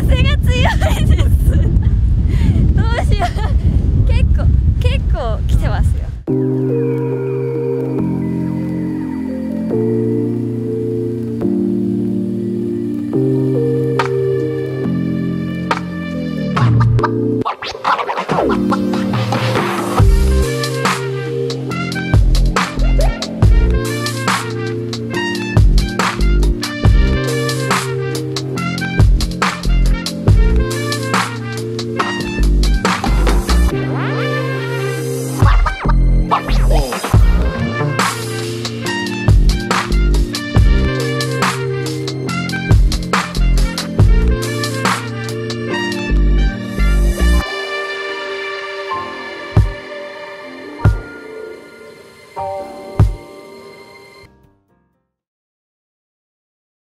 風が強いです。どうしよう。結構来てますよ。